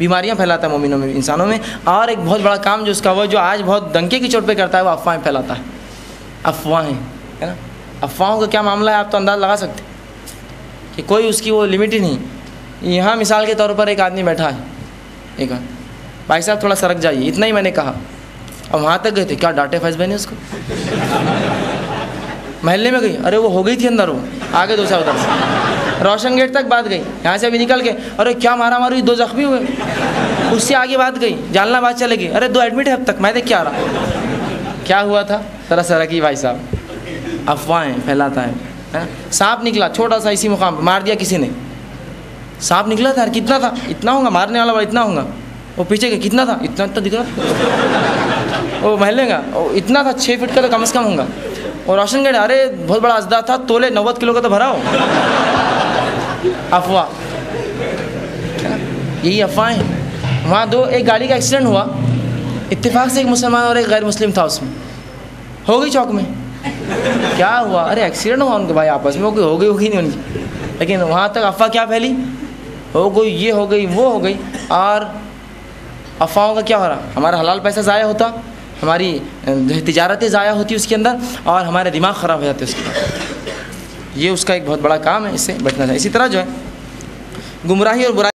बीमारियाँ फैलाता है मोमिनों में, इंसानों में। और एक बहुत बड़ा काम जो उसका हुआ, जो आज बहुत दंके की चोट पे करता है, वो अफवाहें फैलाता है। अफवाहें, है ना। अफवाहों का क्या मामला है आप तो अंदाज़ लगा सकते कि कोई उसकी वो लिमिट ही नहीं। यहाँ मिसाल के तौर पर एक आदमी बैठा है, एक भाई साहब थोड़ा सरक जाइए, इतना ही मैंने कहा और वहाँ तक गए थे। क्या डांटे फैस बने उसको, महल्ले में गई, अरे वो हो गई थी अंदर, वो आगे दूसरा उधर से रोशन गेट तक बात गई, यहाँ से अभी निकल के अरे क्या मारा मारी, 2 जख्मी हुए, उससे आगे बात गई, जालनाबाद चले गई, अरे 2 एडमिट है अब तक, मैं देख के आ रहा। क्या हुआ था, तरह सरकी भाई साहब। अफवाहें फैलाता है। सांप निकला छोटा सा, इसी मुकाम पर मार दिया किसी ने, सांप निकला था, कितना था, इतना होगा, मारने वाला बड़ा इतना होगा, वो पीछे गया, कितना था, इतना तो दिख रहा, वो महल का इतना था, 6 फीट का तो कम से कम होगा, और रोशन गेट, अरे बहुत बड़ा अजदा था, तोले 90 किलो का तो भरा हो। अफवाह, यही अफवाहें हैं। वहाँ एक गाड़ी का एक्सीडेंट हुआ, इत्तेफाक से एक मुसलमान और एक गैर मुस्लिम था उसमें, हो गई चौक में। क्या हुआ, अरे एक्सीडेंट हुआ उनके भाई आपस में, वो कोई हो गई नहीं उनकी, लेकिन वहाँ तक अफवाह क्या फैली, हो गई ये, हो गई वो, हो गई। और अफवाहों का क्या हो रहा, हमारा हलाल पैसा ज़ाया होता, हमारी तिजारतें ज़ाया होती उसके अंदर, और हमारे दिमाग ख़राब हो जाते उसके अंदर। ये उसका एक बहुत बड़ा काम है, इससे बचना चाहिए। इसी तरह जो है गुमराही और बुराई